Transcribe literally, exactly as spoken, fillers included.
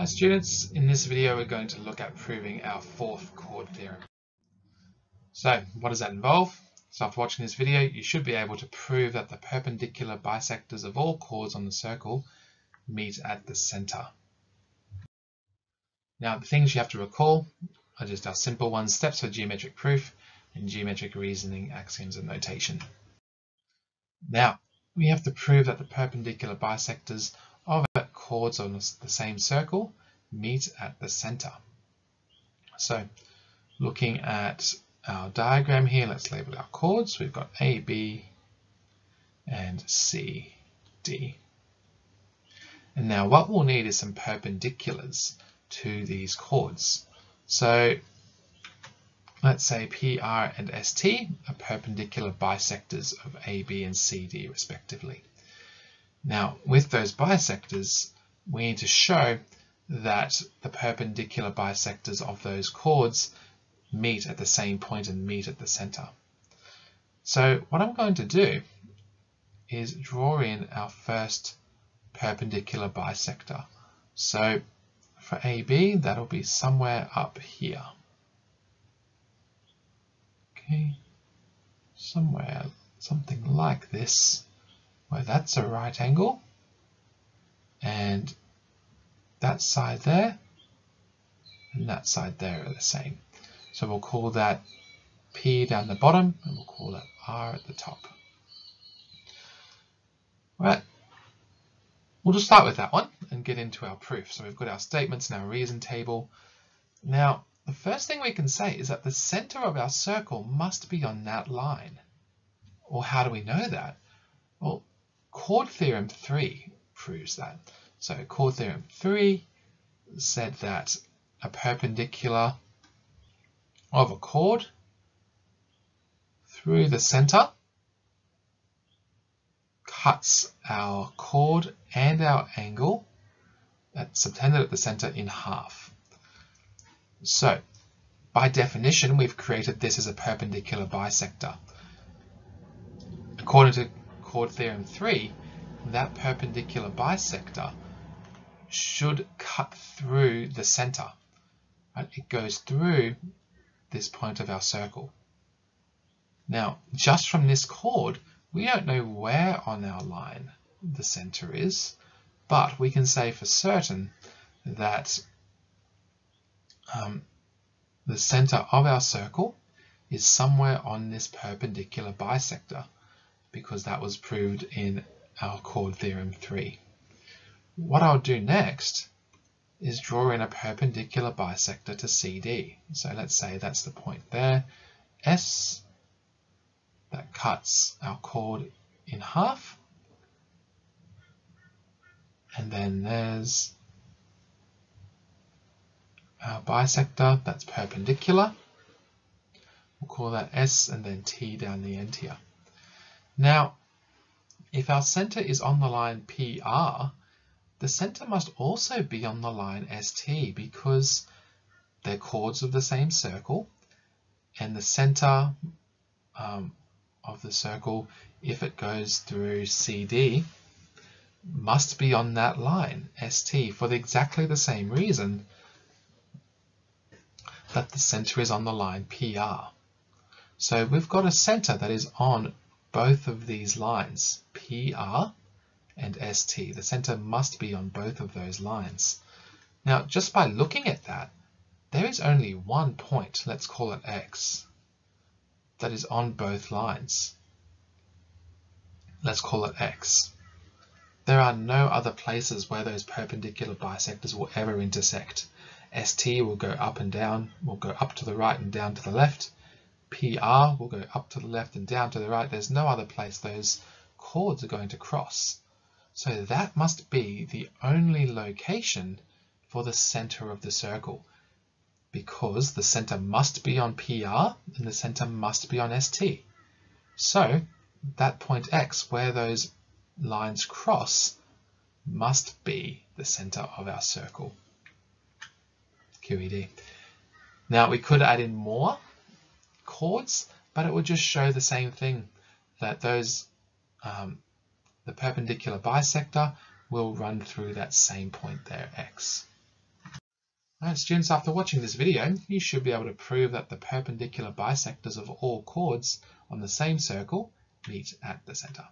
Hi students, in this video we're going to look at proving our fourth chord theorem. So what does that involve? So after watching this video you should be able to prove that the perpendicular bisectors of all chords on the circle meet at the centre. Now the things you have to recall are just our simple ones, steps for geometric proof and geometric reasoning, axioms and notation. Now we have to prove that the perpendicular bisectors of our chords on the same circle meet at the center. So looking at our diagram here, let's label our chords. We've got A, B and C, D. And now what we'll need is some perpendiculars to these chords. So let's say P R and S T are perpendicular bisectors of A, B and C, D respectively. Now, with those bisectors, we need to show that the perpendicular bisectors of those chords meet at the same point and meet at the center. So what I'm going to do is draw in our first perpendicular bisector. So for A B, that'll be somewhere up here. Okay, somewhere, something like this. Well, that's a right angle, and that side there and that side there are the same. So we'll call that P down the bottom and we'll call that R at the top. Right, we'll just start with that one and get into our proof. So we've got our statements and our reason table. Now, the first thing we can say is that the center of our circle must be on that line. Well, how do we know that? Well, chord theorem three proves that. So chord theorem three said that a perpendicular of a chord through the center cuts our chord and our angle that's subtended at the center in half. So by definition, we've created this as a perpendicular bisector. According to chord theorem three, that perpendicular bisector should cut through the center. Right? It goes through this point of our circle. Now, just from this chord, we don't know where on our line the center is, but we can say for certain that um, the center of our circle is somewhere on this perpendicular bisector, because that was proved in our chord theorem three. What I'll do next is draw in a perpendicular bisector to C D. So let's say that's the point there, S, that cuts our chord in half. And then there's our bisector that's perpendicular. We'll call that S and then T down the end here. Now, if our center is on the line P R, the center must also be on the line S T because they're chords of the same circle, and the center um, of the circle, if it goes through C D, must be on that line S T for the, exactly the same reason that the center is on the line P R. So we've got a center that is on both of these lines, P R and S T. The center must be on both of those lines. Now, just by looking at that, there is only one point, let's call it X, that is on both lines. Let's call it X. There are no other places where those perpendicular bisectors will ever intersect. S T will go up and down, will go up to the right and down to the left. P R will go up to the left and down to the right. There's no other place those chords are going to cross. So that must be the only location for the center of the circle, because the center must be on P R and the center must be on S T. So that point X where those lines cross must be the center of our circle. Q E D. Now we could add in more chords, but it would just show the same thing, that those um, the perpendicular bisector will run through that same point there, X. Alright students, after watching this video, you should be able to prove that the perpendicular bisectors of all chords on the same circle meet at the centre.